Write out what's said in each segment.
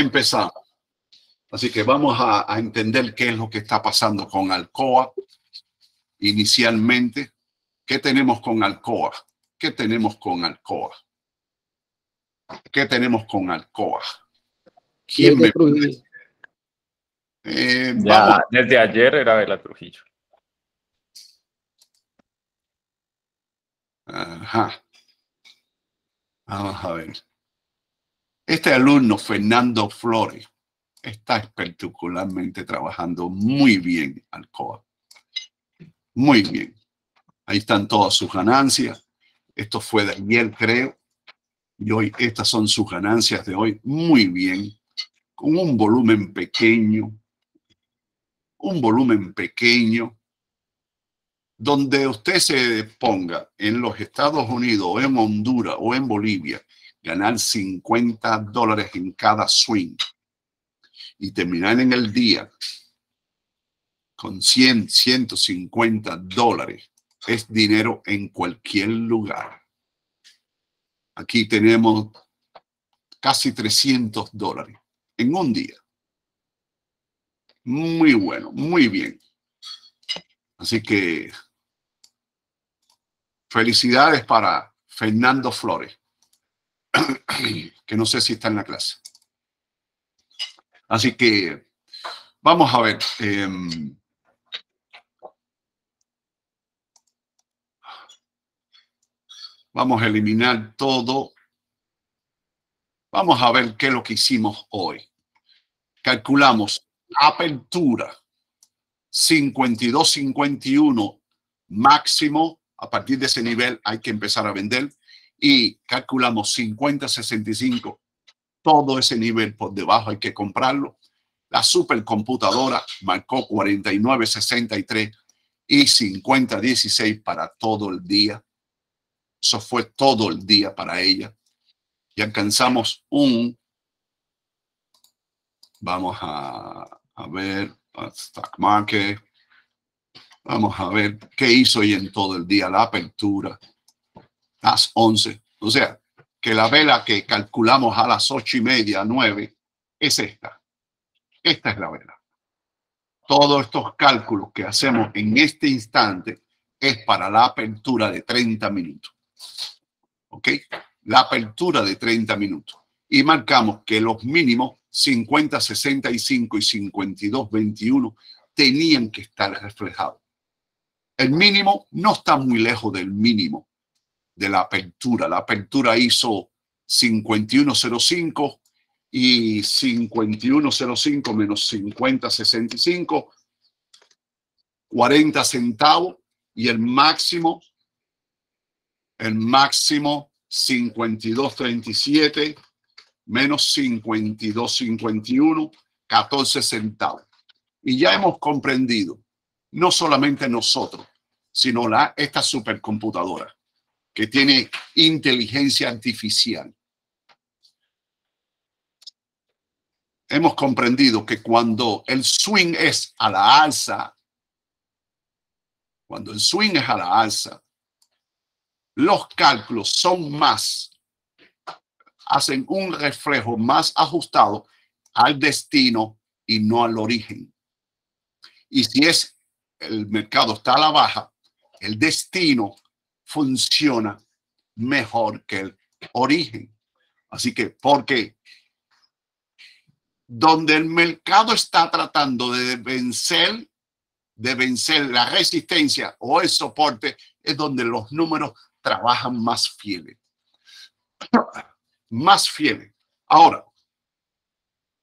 empezamos. Así que vamos a entender qué es lo que está pasando con Alcoa inicialmente. ¿Qué tenemos con Alcoa? ¿Qué tenemos con Alcoa? ¿Qué tenemos con Alcoa? ¿Quién me promete? Desde ayer era de la Trujillo. Ajá. Vamos a ver. Este alumno, Fernando Flores, está particularmente trabajando muy bien Alcoa. Muy bien. Ahí están todas sus ganancias. Esto fue de ayer, creo. Y hoy, estas son sus ganancias de hoy. Muy bien. Con un volumen pequeño. Un volumen pequeño, donde usted se ponga en los Estados Unidos o en Honduras o en Bolivia, ganar $50 en cada swing y terminar en el día con $100, $150 es dinero en cualquier lugar. Aquí tenemos casi $300 en un día. Muy bueno, muy bien. Así que felicidades para Fernando Flores, que no sé si está en la clase. Así que vamos a ver. Vamos a eliminar todo. Vamos a ver qué es lo que hicimos hoy. Calculamos apertura 52.51 máximo. A partir de ese nivel hay que empezar a vender y calculamos 50.65. Todo ese nivel por debajo hay que comprarlo. La supercomputadora marcó 49.63 y 50.16 para todo el día. Eso fue todo el día para ella. Y alcanzamos un... Vamos a ver, stock market. Vamos a ver qué hizo hoy en todo el día, la apertura, las 11. O sea, que la vela que calculamos a las 8:30, 9, es esta. Esta es la vela. Todos estos cálculos que hacemos en este instante es para la apertura de 30 minutos. ¿Ok? La apertura de 30 minutos. Y marcamos que los mínimos 50.65 y 52.21 tenían que estar reflejados. El mínimo no está muy lejos del mínimo de la apertura. La apertura hizo 51.05 y 51.05 menos 50.65, 40 centavos y el máximo 52.37. Menos 52.51, 14 centavos. Y ya hemos comprendido, no solamente nosotros, sino esta supercomputadora que tiene inteligencia artificial. Hemos comprendido que cuando el swing es a la alza, los cálculos son más... hacen un reflejo más ajustado al destino y no al origen. Y si es el mercado está a la baja, el destino funciona mejor que el origen. Así que porque donde el mercado está tratando de vencer, la resistencia o el soporte, es donde los números trabajan más fieles. Ahora,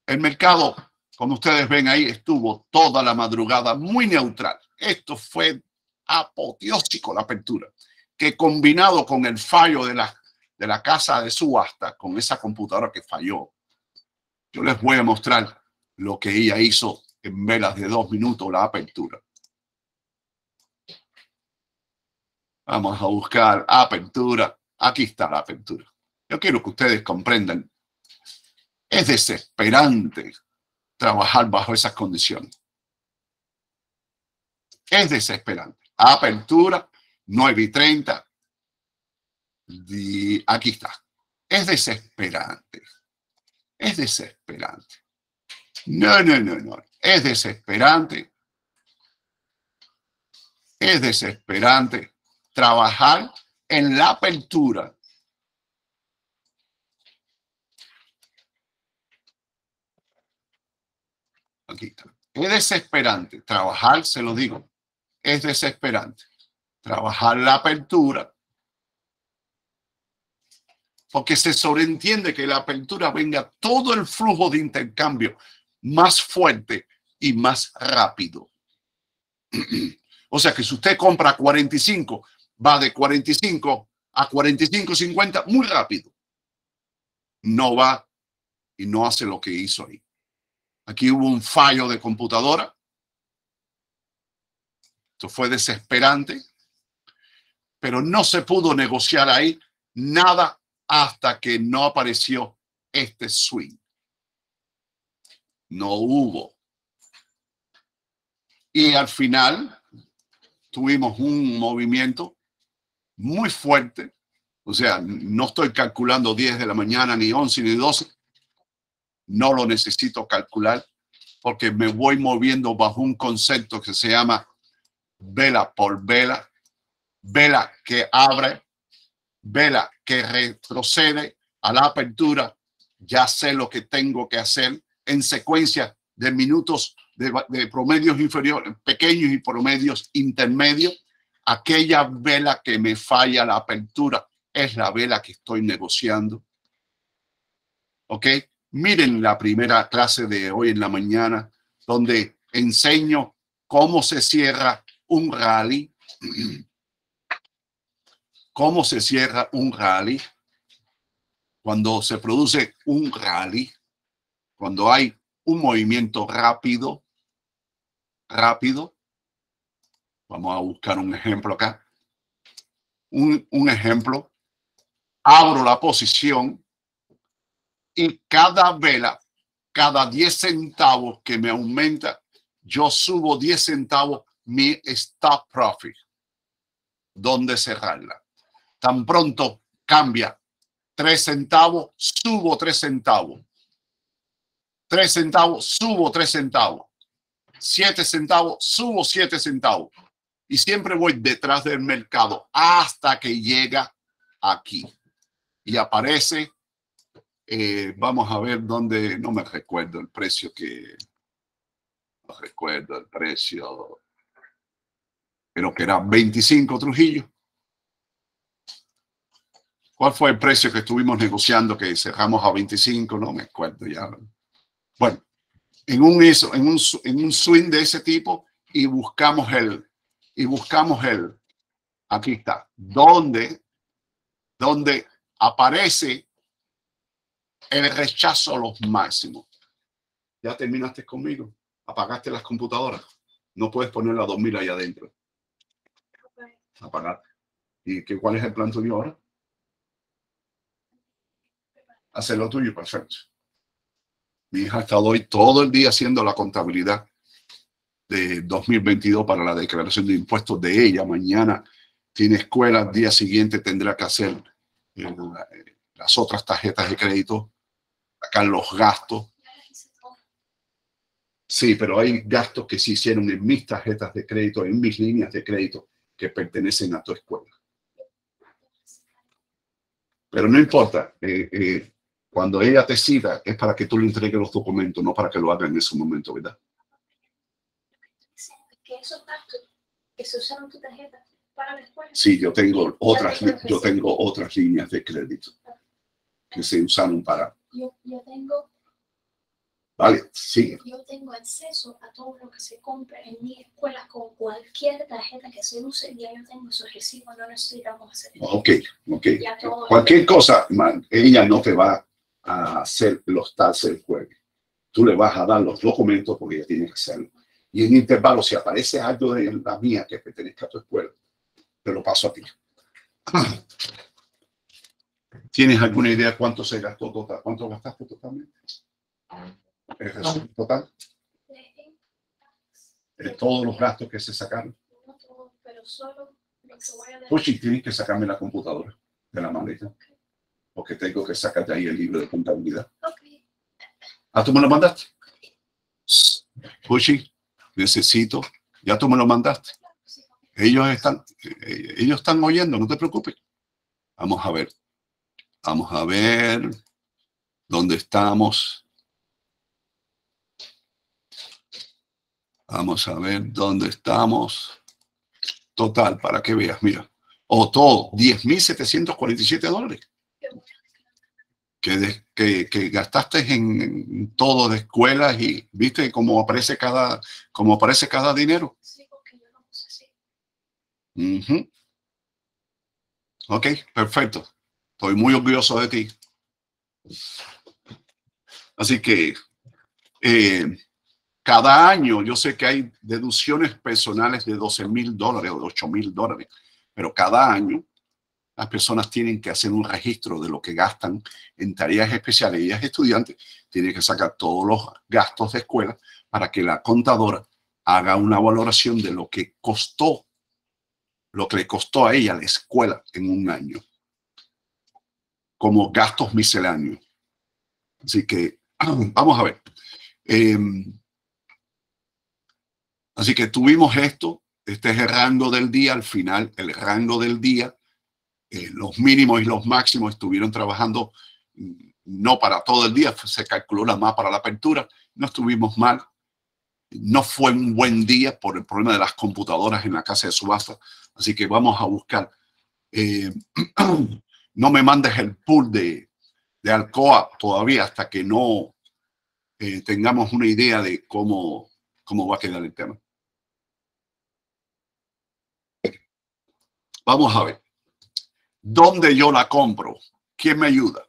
el mercado, como ustedes ven ahí, estuvo toda la madrugada muy neutral. Esto fue apoteósico, la apertura, que combinado con el fallo de la casa de subasta, con esa computadora que falló. Yo les voy a mostrar lo que ella hizo en velas de 2 minutos, la apertura. Vamos a buscar apertura. Aquí está la apertura. Yo quiero que ustedes comprendan, es desesperante trabajar bajo esas condiciones. Es desesperante. Apertura, 9:30. Y aquí está. Es desesperante. Es desesperante. No. Es desesperante. Es desesperante trabajar en la apertura. Aquí está. Es desesperante trabajar, se lo digo, es desesperante trabajar la apertura, porque se sobreentiende que la apertura venga todo el flujo de intercambio más fuerte y más rápido. O sea que si usted compra 45, va de 45 a 45.50 muy rápido. No va y no hace lo que hizo ahí. Aquí hubo un fallo de computadora. Esto fue desesperante, pero no se pudo negociar ahí nada hasta que no apareció este swing. No hubo. Y al final tuvimos un movimiento muy fuerte. O sea, no estoy calculando 10 de la mañana, ni 11, ni 12. No lo necesito calcular porque me voy moviendo bajo un concepto que se llama vela por vela, vela que abre, vela que retrocede a la apertura. Ya sé lo que tengo que hacer en secuencia de minutos de promedios inferiores, pequeños y promedios intermedios. Aquella vela que me falla la apertura es la vela que estoy negociando. ¿Ok? Miren la primera clase de hoy en la mañana, donde enseño cómo se cierra un rally. Cómo se cierra un rally. Cuando se produce un rally, cuando hay un movimiento rápido, vamos a buscar un ejemplo acá. Un ejemplo. Abro la posición. Y cada vela, cada 10 centavos que me aumenta, yo subo 10 centavos mi stop profit. ¿Dónde cerrarla? Tan pronto cambia 3 centavos, subo 3 centavos. 3 centavos, subo 3 centavos. 7 centavos, subo 7 centavos. Y siempre voy detrás del mercado hasta que llega aquí. Y aparece... vamos a ver dónde, no me recuerdo el precio que, creo que era 25 Trujillo. ¿Cuál fue el precio que estuvimos negociando que cerramos a 25? No me acuerdo ya. Bueno, en un swing de ese tipo y buscamos el, aquí está, donde aparece el rechazo a los máximos. Ya terminaste conmigo. Apagaste las computadoras. No puedes poner la 2000 ahí adentro. Apagaste. ¿Y cuál es el plan tuyo ahora? Hacer lo tuyo, perfecto. Mi hija ha estado hoy todo el día haciendo la contabilidad de 2022 para la declaración de impuestos de ella. Mañana tiene escuela. El día siguiente tendrá que hacer las otras tarjetas de crédito. Acá los gastos. Sí, pero hay gastos que se hicieron en mis tarjetas de crédito, en mis líneas de crédito que pertenecen a tu escuela. Pero no importa. Cuando ella te cita es para que tú le entregues los documentos, no para que lo haga en ese momento, ¿verdad? Que esos gastos que se usaron en tu tarjeta para la escuela. Sí, yo tengo otras líneas de crédito que se usaron para... Yo tengo... Vale, sigue. Yo tengo acceso a todo lo que se compra en mi escuela con cualquier tarjeta que se use. Ya yo tengo esos recibos, no necesitamos hacer... Ok. Cualquier cosa, man, ella no te va a hacer los taxes el jueves. Tú le vas a dar los documentos porque ella tiene que hacerlo. Y en intervalo, si aparece algo de la mía que pertenezca a tu escuela, te lo paso a ti. ¿Tienes alguna idea cuánto se gastó total? ¿Cuánto gastaste totalmente? ¿El resumen total? ¿De todos los gastos que se sacaron? No todos, pero solo lo que voy a dar. Pues sí, tienes que sacarme la computadora de la maleta. Okay. Porque tengo que sacarte ahí el libro de contabilidad. Ok. Ah, tú me lo mandaste. Puchi, necesito. Ya tú me lo mandaste. Ellos están oyendo, no te preocupes. Vamos a ver. Vamos a ver dónde estamos. Vamos a ver dónde estamos. Total, para que veas, mira. O todo, 10.747 dólares. Que gastaste en todo de escuelas y viste cómo aparece cada dinero. Sí, porque yo lo puse así. Ok, perfecto. Estoy muy orgulloso de ti. Así que cada año yo sé que hay deducciones personales de 12.000 dólares o de 8.000 dólares, pero cada año las personas tienen que hacer un registro de lo que gastan en tareas especiales. Ellas, estudiantes, tienen que sacar todos los gastos de escuela para que la contadora haga una valoración de lo que costó, lo que le costó a ella la escuela en un año, como gastos misceláneos. Así que vamos a ver. Así que tuvimos esto. Este es el rango del día. Al final, el rango del día, los mínimos y los máximos estuvieron trabajando no para todo el día, se calculó la más para la apertura. No estuvimos mal. No fue un buen día por el problema de las computadoras en la casa de subasta. Así que vamos a buscar. No me mandes el pool de Alcoa todavía hasta que no tengamos una idea de cómo va a quedar el tema. Vamos a ver. ¿Dónde yo la compro? ¿Quién me ayuda?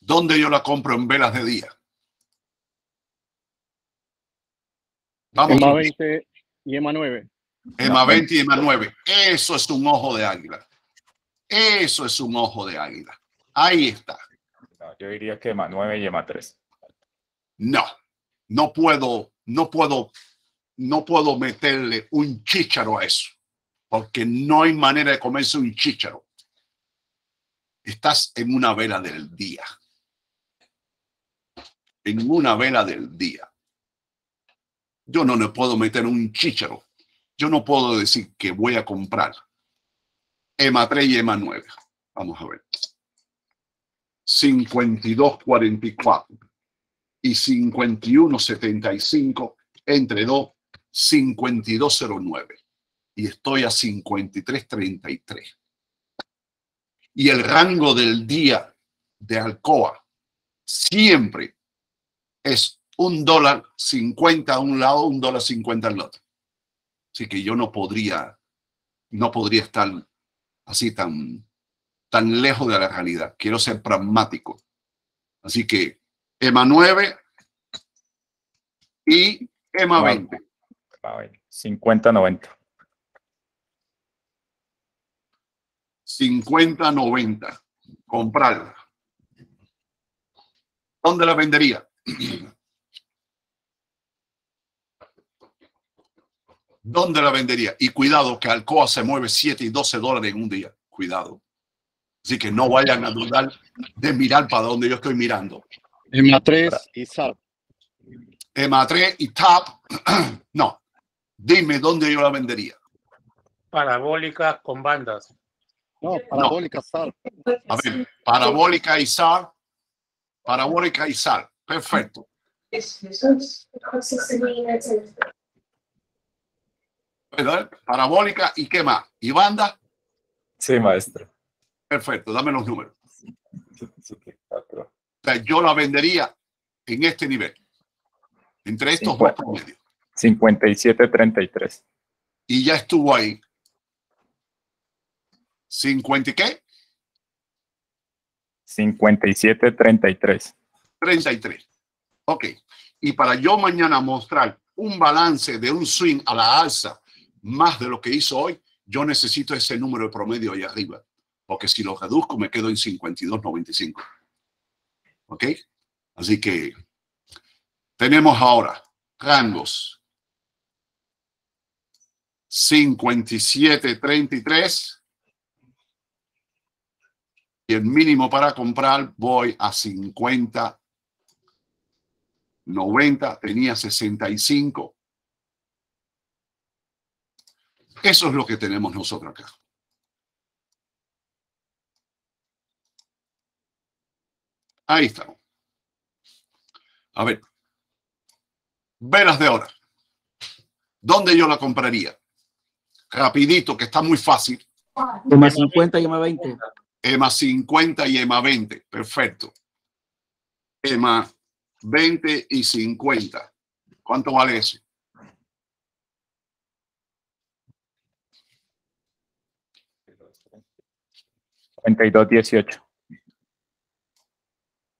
¿Dónde yo la compro en velas de día? Vamos. EMA 20 y EMA 9. EMA 20 y EMA 9. Eso es un ojo de águila. Eso es un ojo de águila. Ahí está. No, yo diría que EMA 9 y EMA 3. No, no puedo meterle un chícharo a eso, porque no hay manera de comerse un chícharo. Estás en una vela del día. En una vela del día. Yo no le puedo meter un chícharo. Yo no puedo decir que voy a comprar EMA 3 y EMA 9. Vamos a ver. 52.44 y 51.75 entre 2, 52.09. Y estoy a 53.33. Y el rango del día de Alcoa siempre es $1.50 a un lado, $1.50 al otro. Así que yo no podría estar así tan lejos de la realidad. Quiero ser pragmático. Así que EMA 9 y EMA 20. 50-90. 50-90. Comprarla. ¿Dónde la vendería? ¿Dónde la vendería? Y cuidado que Alcoa se mueve 7 y 12 dólares en un día. Cuidado. Así que no vayan a dudar de mirar para donde yo estoy mirando. EMA 3 y SAR. EMA 3 y TAP. No. Dime dónde yo la vendería. Parabólica con bandas. No, parabólica, no. SAR. A ver, parabólica y SAR. Parabólica y SAR. Perfecto. ¿Verdad? Parabólica y qué más. ¿Y banda? Sí, maestro. Perfecto, dame los números. O sea, yo la vendería en este nivel. Entre estos dos promedios. 57.33. Y ya estuvo ahí. 50 y qué? 57.33. 33. Ok. Y para yo mañana mostrar un balance de un swing a la alza más de lo que hizo hoy, yo necesito ese número de promedio ahí arriba. Porque si lo reduzco me quedo en 52.95. ¿Ok? Así que tenemos ahora rangos 57.33 y el mínimo para comprar voy a 50, 90, tenía 65. Eso es lo que tenemos nosotros acá. Ahí estamos. A ver, velas de hora. ¿Dónde yo la compraría? Rapidito, que está muy fácil. EMA 50 y EMA 20. EMA 50 y EMA 20. Perfecto. EMA 20 y 50. ¿Cuánto vale eso? $52.18.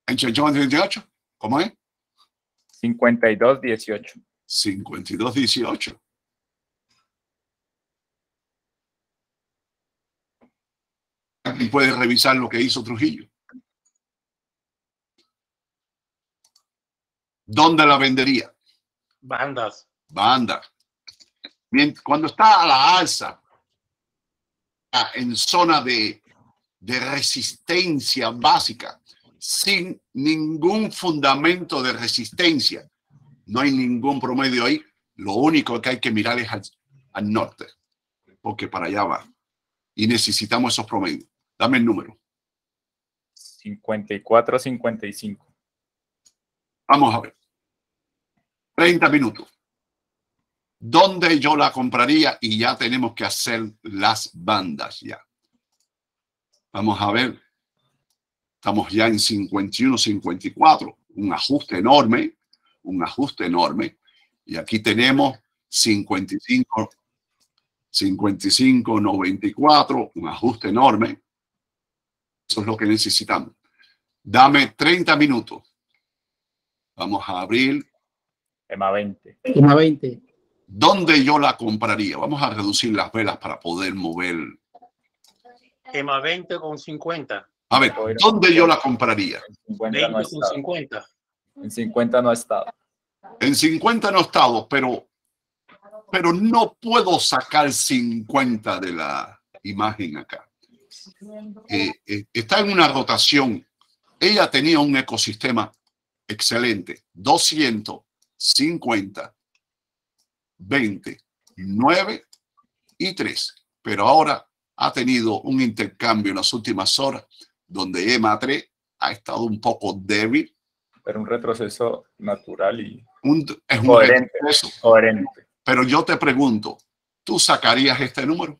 ¿En 18? ¿Cómo es? 52.18. 52.18. Aquí puedes revisar lo que hizo Trujillo. ¿Dónde la vendería? Bandas. Bandas. Cuando está a la alza, en zona de resistencia básica, sin ningún fundamento de resistencia, no hay ningún promedio ahí, lo único que hay que mirar es al norte, porque para allá va. Y necesitamos esos promedios. Dame el número. 54, 55. Vamos a ver. 30 minutos. ¿Dónde yo la compraría? Y ya tenemos que hacer las bandas ya. Vamos a ver. Estamos ya en 51, 54. Un ajuste enorme. Un ajuste enorme. Y aquí tenemos 55. 55, 94, un ajuste enorme. Eso es lo que necesitamos. Dame 30 minutos. Vamos a abrir. EMA 20. EMA 20. ¿Dónde yo la compraría? Vamos a reducir las velas para poder mover. EMA 20 con 50. A ver, ¿dónde yo la compraría? En 50 no ha estado. En 50 no ha estado. En 50 no ha estado, pero no puedo sacar 50 de la imagen acá. Está en una rotación. Ella tenía un ecosistema excelente. 250, 20, 9 y 3. Pero ahora ha tenido un intercambio en las últimas horas donde EMA 3 ha estado un poco débil. Pero un retroceso natural y es un coherente, retroceso coherente. Pero yo te pregunto, ¿tú sacarías este número?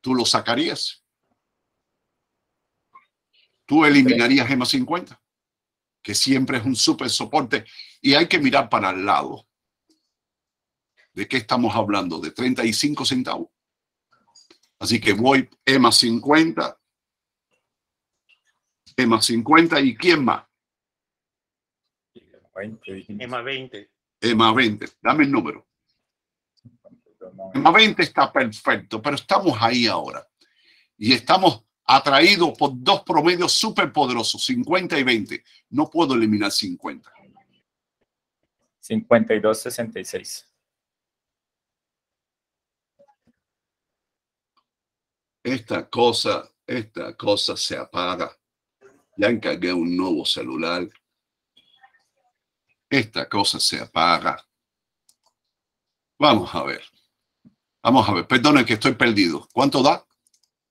¿Tú lo sacarías? ¿Tú eliminarías EMA 50? Que siempre es un súper soporte. Y hay que mirar para el lado. ¿De qué estamos hablando? De 35 centavos. Así que voy EMA 50. EMA 50. ¿Y quién más? EMA 20. EMA 20, dame el número. EMA 20 está perfecto, pero estamos ahí ahora. Y estamos atraídos por dos promedios súper poderosos, 50 y 20. No puedo eliminar 50. 52, 66. Esta cosa se apaga. Ya encargué un nuevo celular. Esta cosa se apaga. Vamos a ver. Vamos a ver. Perdone que estoy perdido. ¿Cuánto da?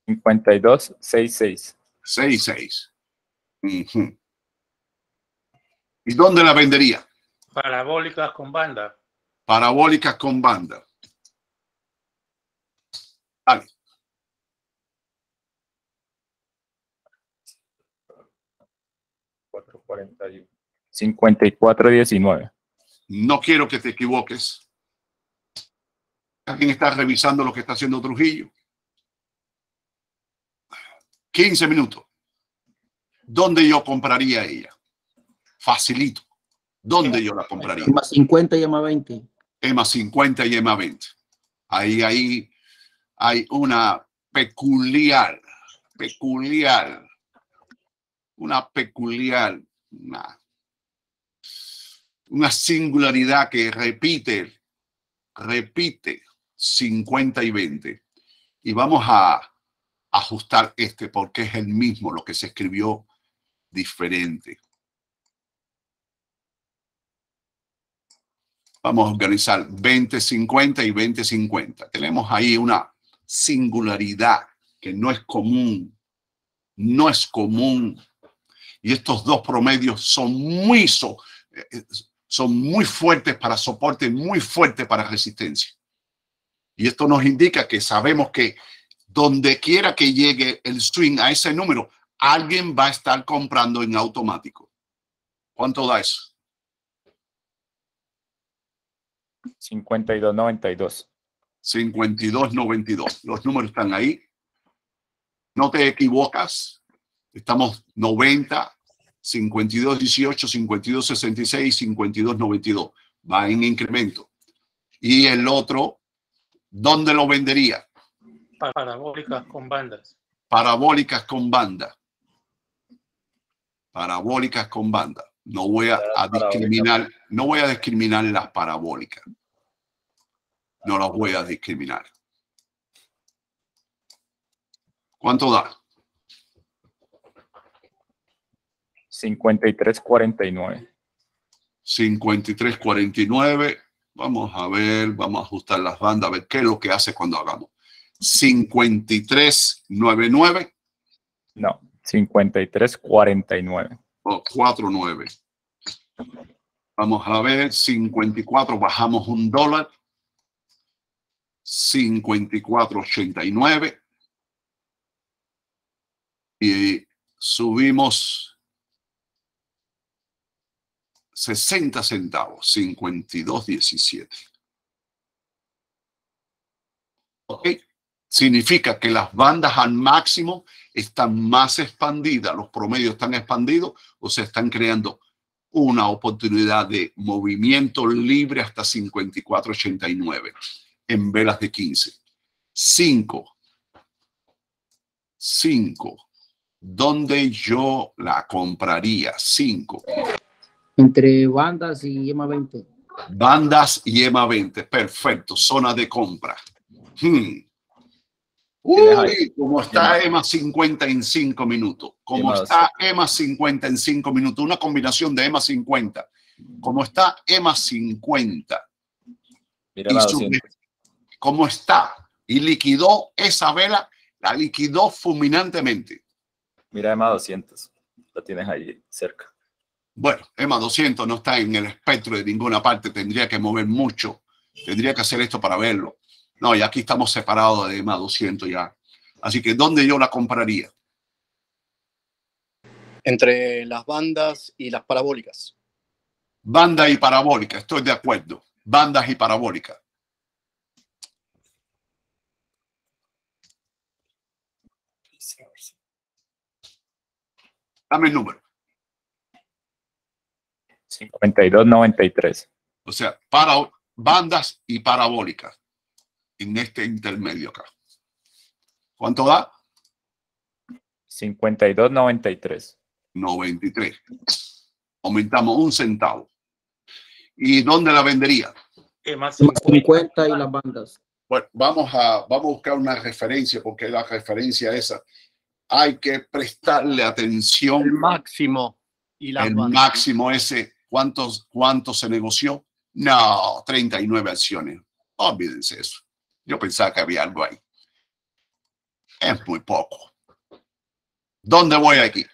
52, 66. 66. Uh-huh. ¿Y dónde la vendería? Parabólicas con banda. Parabólicas con banda. Vale. $4.41. 54.19. No quiero que te equivoques. ¿Alguien está revisando lo que está haciendo Trujillo? 15 minutos. ¿Dónde yo compraría ella? Facilito. ¿Dónde yo la compraría? EMA 50 y EMA 20. EMA 50 y EMA 20. Ahí hay una peculiar, una singularidad que repite 50 y 20. Y vamos a, ajustar este porque es el mismo, lo que se escribió diferente. Vamos a organizar 2050 y 2050. Tenemos ahí una singularidad que no es común. No es común. Y estos dos promedios son muy fuertes para soporte, muy fuertes para resistencia. Y esto nos indica que sabemos que donde quiera que llegue el swing a ese número, alguien va a estar comprando en automático. ¿Cuánto da eso? 52.92. 52.92. Los números están ahí. No te equivocas. Estamos 90, 52.18, 52.66, 52.92. Va en incremento. Y el otro, ¿dónde lo vendería? Parabólicas con bandas. Parabólicas con banda. Parabólicas con banda. No voy a discriminar, no voy a discriminar las parabólicas. No las voy a discriminar. ¿Cuánto da? 53.49. 53.49. Vamos a ver, vamos a ajustar las bandas, a ver qué es lo que hace cuando hagamos. 53.99. No, 53.49. Oh, 4.9. Vamos a ver, 54, bajamos un dólar. 54.89. Y subimos 60 centavos, 52.17. Ok, significa que las bandas al máximo están más expandidas, los promedios están expandidos, o sea, están creando una oportunidad de movimiento libre hasta 54.89 en velas de 15. 5. ¿Dónde yo la compraría? 5. Entre bandas y EMA 20. Bandas y EMA 20. Perfecto. Zona de compra. Uy, ¿cómo está EMA 50 en 5 minutos? ¿Cómo está EMA 50 en 5 minutos? Una combinación de EMA 50. ¿Cómo está EMA 50? Mira ¿cómo está? Y liquidó esa vela, la liquidó fulminantemente. Mira EMA 200. La tienes ahí cerca. Bueno, EMA 200 no está en el espectro de ninguna parte. Tendría que mover mucho. Tendría que hacer esto para verlo. No, y aquí estamos separados de EMA 200 ya. Así que, ¿dónde yo la compraría? Entre las bandas y las parabólicas. Bandas y parabólicas, estoy de acuerdo. Bandas y parabólicas. Dame el número. 52.93. O sea, para bandas y parabólicas. En este intermedio acá. ¿Cuánto da? 52.93. 93. Aumentamos un centavo. ¿Y dónde la vendería? Más 50 y las bandas. Bueno, vamos a buscar una referencia, porque la referencia esa hay que prestarle atención. El máximo y las bandas. El máximo ese, ¿cuánto se negoció? No, 39 acciones. Olvídense eso. Yo pensaba que había algo ahí. Es muy poco. ¿Dónde voy aquí?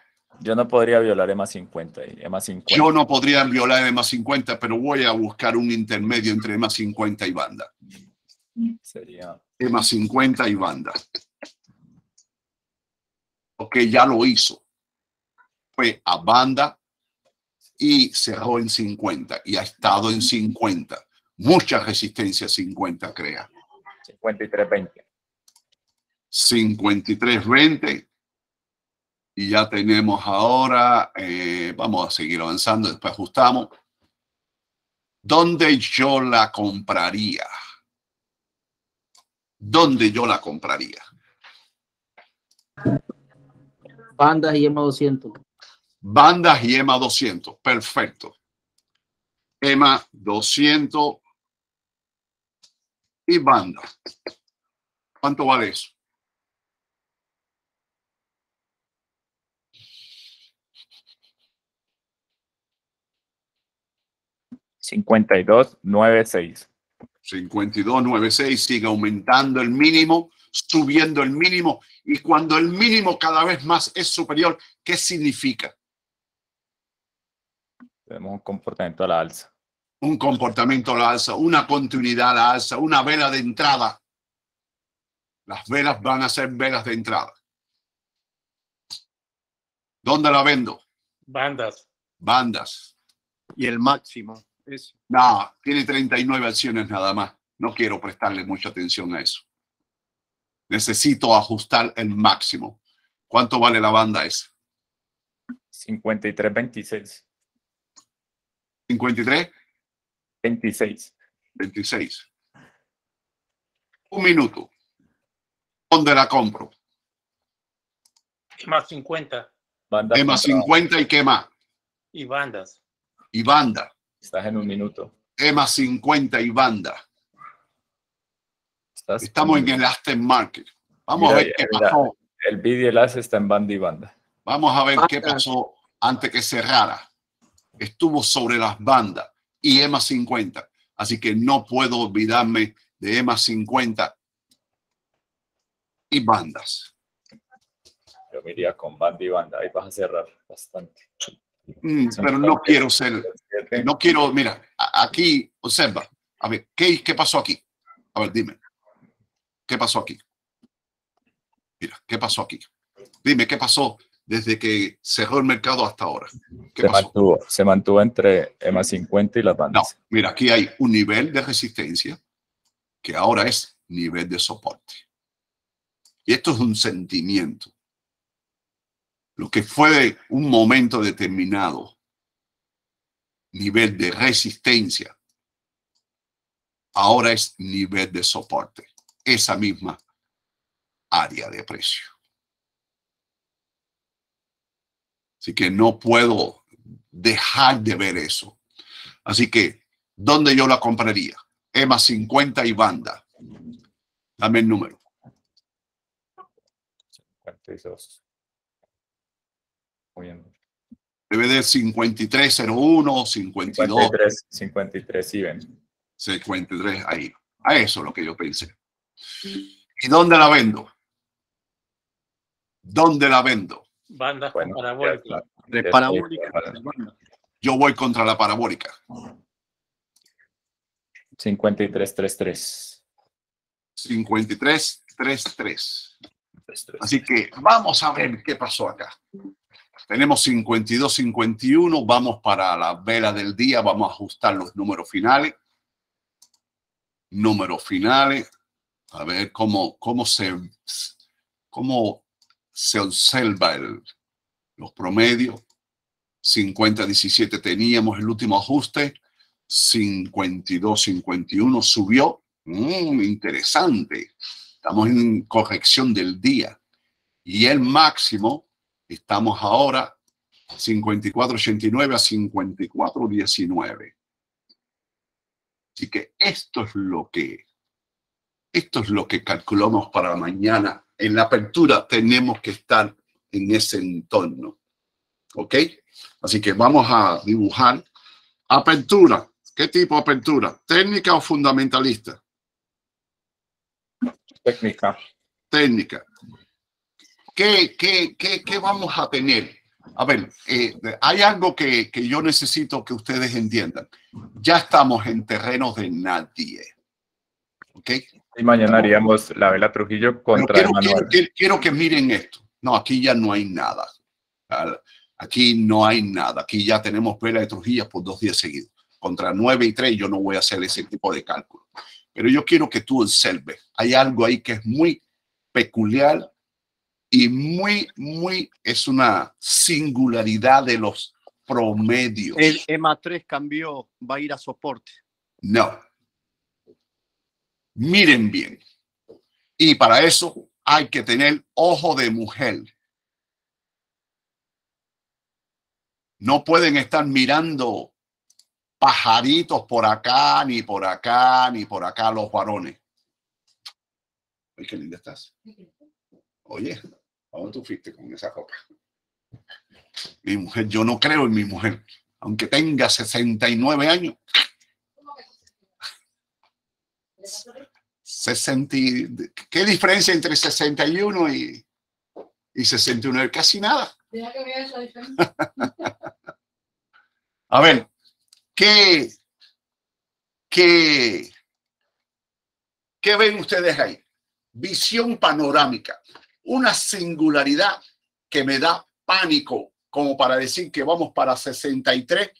Yo no podría violar EMA 50. Yo no podría violar EMA 50, pero voy a buscar un intermedio entre EMA 50 y banda. Sería EMA 50 y banda. Ok, ya lo hizo. Fue a banda y cerró en 50 y ha estado en 50. Mucha resistencia 50 crea. 53.20. 53.20. Y ya tenemos ahora, vamos a seguir avanzando, después ajustamos. ¿Dónde yo la compraría? ¿Dónde yo la compraría? Bandas y EMA 200. Bandas y EMA 200, perfecto. EMA 200 y banda. ¿Cuánto vale eso? 52.96. 52.96 sigue aumentando el mínimo, subiendo el mínimo, y cuando el mínimo cada vez más es superior, ¿qué significa? Tenemos un comportamiento a la alza. Un comportamiento a la alza, una continuidad a la alza, una vela de entrada. Las velas van a ser velas de entrada. ¿Dónde la vendo? Bandas. Bandas. Y el máximo es... No, tiene 39 acciones nada más. No quiero prestarle mucha atención a eso. Necesito ajustar el máximo. ¿Cuánto vale la banda esa? 53.26. 53. 26. 26. Un minuto. ¿Dónde la compro? EMA 50. EMA 50 y qué más. Y bandas. Y banda. Estás en un minuto. EMA 50 y banda. Estamos en el aftermarket. Vamos a ver qué pasó. El vídeo enlace está en banda y banda. Vamos a ver qué pasó antes que cerrara. Estuvo sobre las bandas y EMA 50. Así que no puedo olvidarme de EMA 50 y bandas. Yo me iría con banda y banda. Ahí vas a cerrar bastante. Pero no quiero ser... No quiero... Mira, aquí, observa. A ver, ¿qué pasó aquí? A ver, dime. ¿Qué pasó aquí? Mira, ¿qué pasó aquí? Dime, ¿qué pasó desde que cerró el mercado hasta ahora? ¿Qué pasó? Se mantuvo entre EMA 50 y las bandas. No, mira, aquí hay un nivel de resistencia que ahora es nivel de soporte. Y esto es un sentimiento. Lo que fue un momento determinado, nivel de resistencia, ahora es nivel de soporte. Esa misma área de precio. Así que no puedo dejar de ver eso. Así que, ¿dónde yo la compraría? EMA 50 y banda. Dame el número. 52. Muy bien. Debe de 5301, 52. 53 y ven. 53 ahí. A eso es lo que yo pensé. ¿Y dónde la vendo? ¿Dónde la vendo? Bandas bueno, con parabólica. De parabólica. Yo voy contra la parabólica. 53.33. 53.33. Así que vamos a ver qué pasó acá. Tenemos 52.51. Vamos para la vela del día. Vamos a ajustar los números finales. Números finales. A ver cómo se observa los promedios. 50.17 teníamos el último ajuste, 52.51 subió, interesante, estamos en corrección del día, y el máximo, estamos ahora 54.89 a 54.19, así que esto es lo que calculamos para mañana. En la apertura tenemos que estar en ese entorno. ¿Ok? Así que vamos a dibujar apertura. ¿Qué tipo de apertura? ¿Técnica o fundamentalista? Técnica. Técnica. ¿Qué vamos a tener? A ver, hay algo que yo necesito que ustedes entiendan. Ya estamos en terrenos de nadie. ¿Ok? Y mañana haríamos la vela Trujillo contra quiero que miren esto. No, aquí ya no hay nada. Aquí no hay nada. Aquí ya tenemos vela de Trujillo por 2 días seguidos. Contra 9 y 3 yo no voy a hacer ese tipo de cálculo. Pero yo quiero que tú observes. Hay algo ahí que es muy peculiar y muy es una singularidad de los promedios. El EMA 3 cambió, va a ir a soporte. No. Miren bien. Y para eso hay que tener ojo de mujer. No pueden estar mirando pajaritos por acá, ni por acá, ni por acá los varones. Oye, qué linda estás. Oye, ¿a dónde tú fuiste con esa ropa? Mi mujer, yo no creo en mi mujer. Aunque tenga 69 años, ¿Qué diferencia entre 61 y 61? Casi nada. Deja que vea esa diferencia. A ver, ¿qué ven ustedes ahí? Visión panorámica. Una singularidad que me da pánico, como para decir que vamos para 63,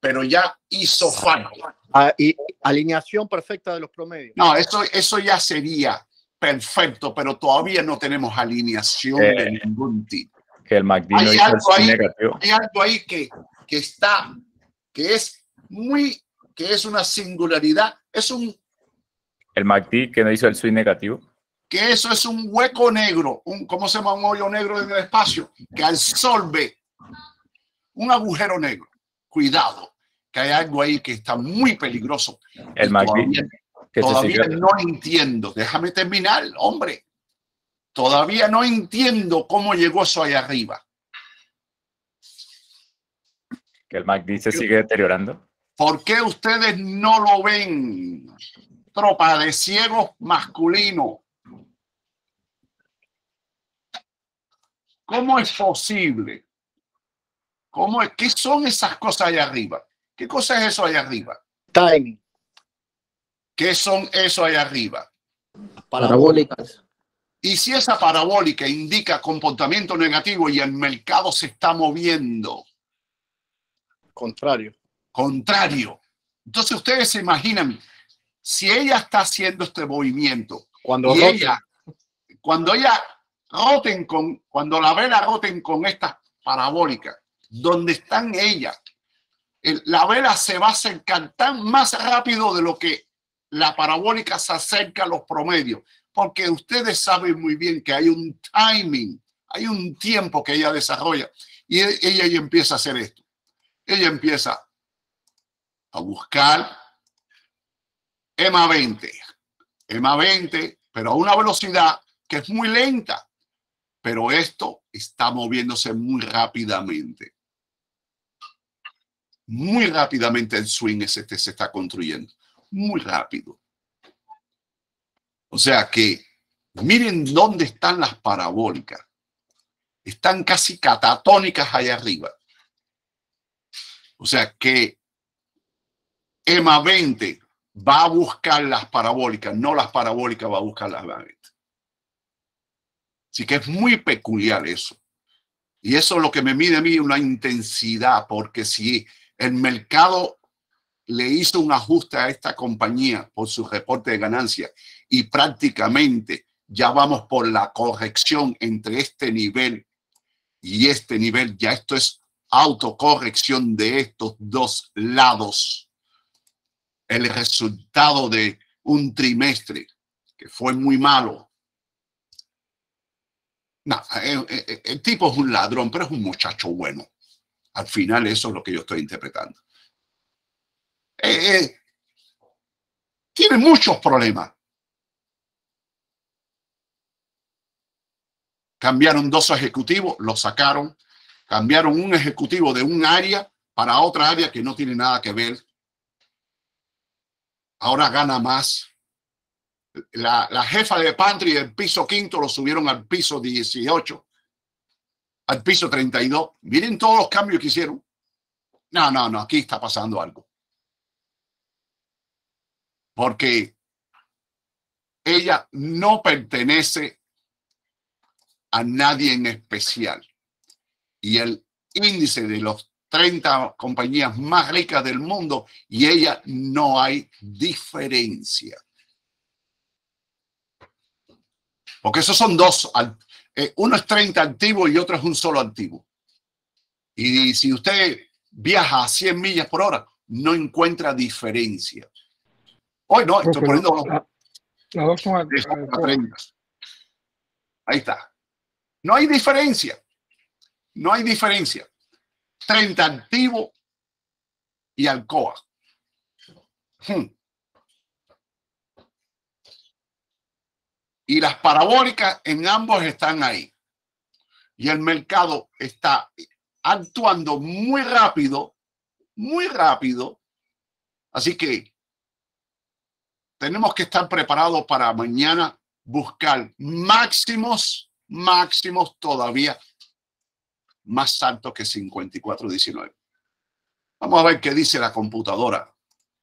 pero ya hizo falta. Y alineación perfecta de los promedios. No, eso ya sería perfecto, pero todavía no tenemos alineación de ningún tipo. Que el MACD no hizo negativo. Hay algo ahí que es una singularidad. Es un... El MACD que no hizo el swing negativo. Que eso es un hueco negro, ¿cómo se llama? Un hoyo negro en el espacio, que absorbe un agujero negro. Cuidado, que hay algo ahí que está muy peligroso. El todavía no entiendo. Déjame terminar, hombre. Todavía no entiendo cómo llegó eso ahí arriba. Que el MACD se sigue deteriorando. ¿Por qué ustedes no lo ven? Tropa de ciegos masculinos. ¿Cómo es posible? ¿Qué son esas cosas allá arriba? ¿Qué cosa es eso allá arriba? Timing. ¿Qué son eso allá arriba? Parabólicas. Y si esa parabólica indica comportamiento negativo y el mercado se está moviendo. Contrario. Entonces ustedes se imaginan, si ella está haciendo este movimiento, cuando la vela roten con estas parabólicas, donde están ellas, la vela se va a acercar tan más rápido de lo que la parabólica se acerca a los promedios, porque ustedes saben muy bien que hay un timing, hay un tiempo que ella desarrolla, y ella empieza a hacer esto. Ella empieza a buscar EMA 20, pero a una velocidad que es muy lenta. Pero esto está moviéndose muy rápidamente. Muy rápidamente el swing se está construyendo. Muy rápido. O sea que miren dónde están las parabólicas. Están casi catatónicas allá arriba. O sea que EMA 20 va a buscar las parabólicas. No las parabólicas va a buscar las 20. Así que es muy peculiar eso. Y eso es lo que me mide a mí, una intensidad, porque si el mercado le hizo un ajuste a esta compañía por su reporte de ganancias y prácticamente ya vamos por la corrección entre este nivel y este nivel, ya esto es autocorrección de estos dos lados. El resultado de un trimestre que fue muy malo. No, el tipo es un ladrón, pero es un muchacho bueno. Al final eso es lo que yo estoy interpretando. Tiene muchos problemas. Cambiaron dos ejecutivos, lo sacaron. Cambiaron un ejecutivo de un área para otra área que no tiene nada que ver. Ahora gana más. La jefa de pantry del piso 5 lo subieron al piso 18, al piso 32. Miren todos los cambios que hicieron. No, aquí está pasando algo. Porque ella no pertenece a nadie en especial. Y el índice de los 30 compañías más ricas del mundo y ella no hay diferencia. Porque esos son dos, uno es 30 activos y otro es un solo activo. Y si usted viaja a 100 millas por hora, no encuentra diferencia. Hoy no, estoy poniendo los dos son a 30. Ahí está. No hay diferencia. 30 activos y Alcoa. Y las parabólicas en ambos están ahí. Y el mercado está actuando muy rápido, muy rápido. Así que tenemos que estar preparados para mañana buscar máximos todavía más altos que 54.19. Vamos a ver qué dice la computadora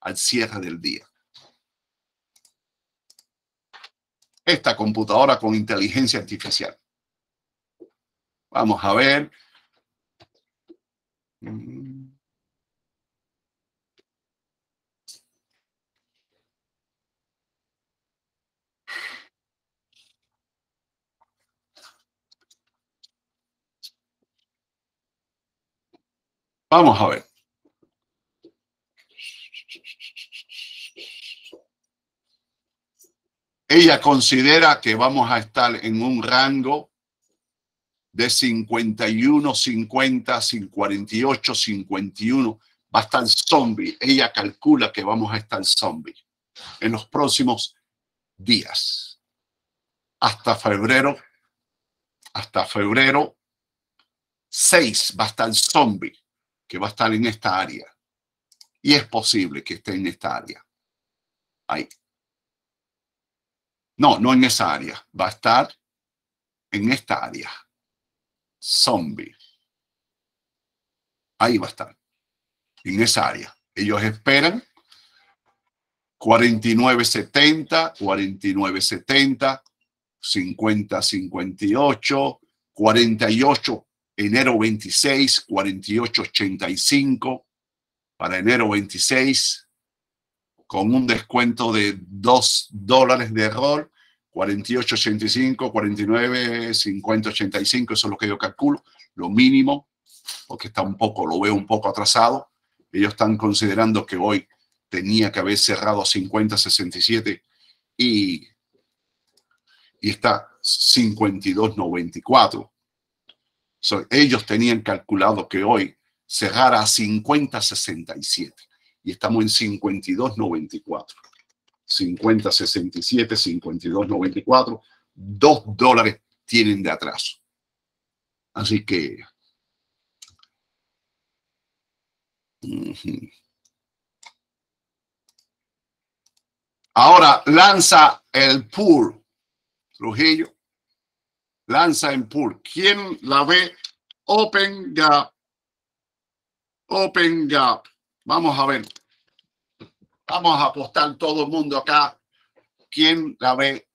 al cierre del día. Esta computadora con inteligencia artificial. Vamos a ver. Vamos a ver. Ella considera que vamos a estar en un rango de 51.50, 48, 51. Va a estar zombie. Ella calcula que vamos a estar zombie en los próximos días. Hasta febrero 6 va a estar zombie, que va a estar en esta área. Y es posible que esté en esta área. Ahí. No, no en esa área. Va a estar en esta área. Zombie. Ahí va a estar. En esa área. Ellos esperan 49.70, 49.70, 50.58, 48, enero 26, 48.85 para enero 26. Con un descuento de $2 de error, 48.85, 49, 50.85, eso es lo que yo calculo, lo mínimo, porque está un poco, lo veo un poco atrasado. Ellos están considerando que hoy tenía que haber cerrado a 50.67 y está 52.94. So, ellos tenían calculado que hoy cerrara a 50.67. Y estamos en 52.94. 50.67, 52.94. $2 tienen de atraso. Así que... Ahora lanza el pool. Trujillo. Lanza el pool. ¿Quién la ve? Open gap. Open gap. Vamos a ver. Vamos a apostar todo el mundo acá. ¿Quién la ve?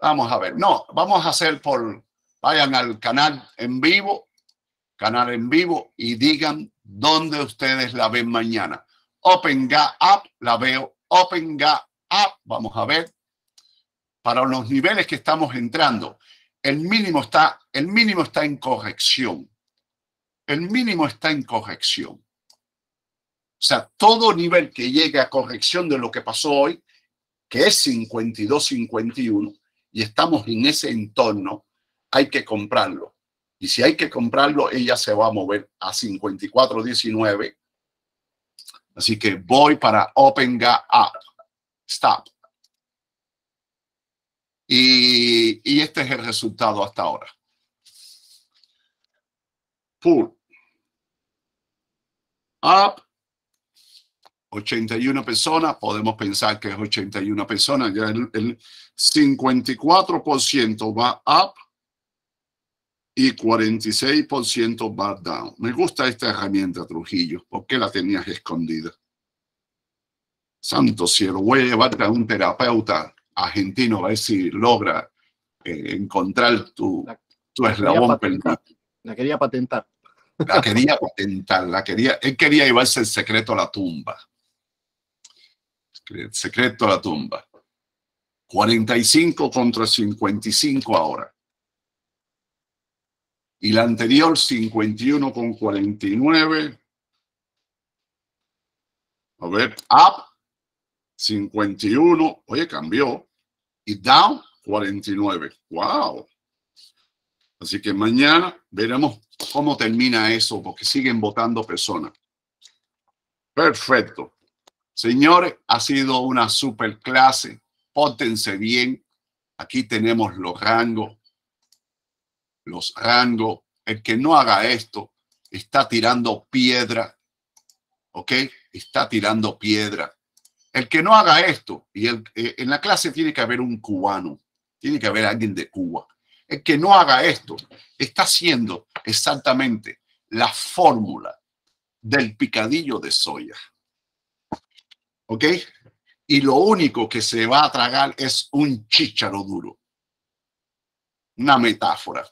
Vamos a ver. No, vamos a hacer por... Vayan al canal en vivo. Canal en vivo y digan dónde ustedes la ven mañana. Open Gap Up. La veo. Open Gap Up. Vamos a ver. Para los niveles que estamos entrando. El mínimo está en corrección. El mínimo está en corrección. O sea, todo nivel que llegue a corrección de lo que pasó hoy, que es 52.51, y estamos en ese entorno, hay que comprarlo. Y si hay que comprarlo, ella se va a mover a 54.19. Así que voy para Open Gap Up. Stop. Y este es el resultado hasta ahora. Pool. Up. 81 personas, podemos pensar que es 81 personas, ya el 54% va up y 46% va down. Me gusta esta herramienta, Trujillo, porque la tenías escondida. Santo cielo, voy a llevarte a un terapeuta argentino a ver si logra encontrar tu eslabón perdido. La quería patentar. La quería patentar, él quería llevarse el secreto a la tumba. El secreto a la tumba. 45 contra 55 ahora. Y la anterior 51 con 49. A ver, up 51. Oye, cambió. Y down 49. Wow. Así que mañana veremos cómo termina eso, porque siguen votando personas. Perfecto. Señores, ha sido una super clase. Pórtense bien. Aquí tenemos los rangos. Los rangos. El que no haga esto está tirando piedra. ¿Ok? Está tirando piedra. El que no haga esto, y en la clase tiene que haber un cubano, tiene que haber alguien de Cuba. El que no haga esto está haciendo exactamente la fórmula del picadillo de soya. ¿Ok? Y lo único que se va a tragar es un chícharo duro. Una metáfora.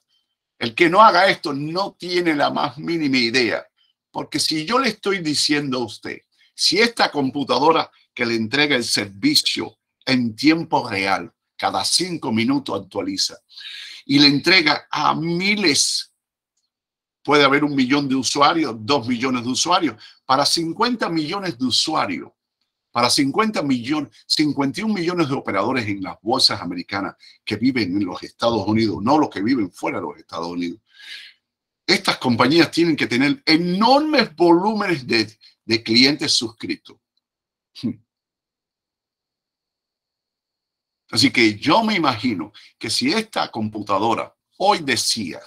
El que no haga esto no tiene la más mínima idea. Porque si yo le estoy diciendo a usted, si esta computadora que le entrega el servicio en tiempo real, cada 5 minutos actualiza, y le entrega a miles, puede haber 1 millón de usuarios, 2 millones de usuarios, para 50 millones de usuarios, para 51 millones de operadores en las bolsas americanas que viven en los Estados Unidos, no los que viven fuera de los Estados Unidos. Estas compañías tienen que tener enormes volúmenes de clientes suscritos. Así que yo me imagino que si esta computadora decía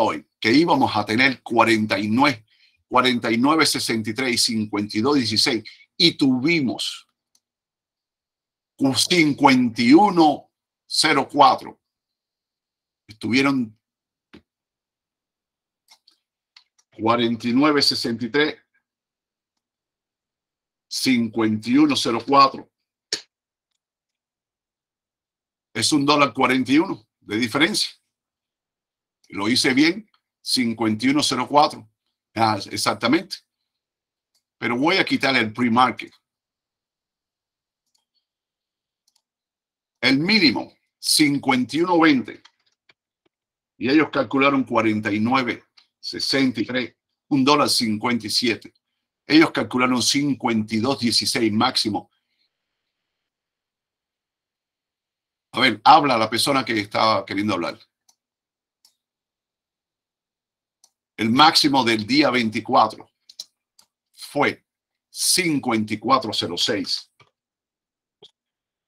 hoy que íbamos a tener 49, 49, 63 y 52, 16 y tuvimos 51, 04. Estuvieron 49, 63, 51, 04. Es $1.41 de diferencia. Lo hice bien, 51.04. Ah, exactamente. Pero voy a quitar el pre-market. El mínimo, 51.20. Y ellos calcularon 49.63, $1.57. Ellos calcularon 52.16 máximo. A ver, habla la persona que estaba queriendo hablar. El máximo del día 24 fue 54.06.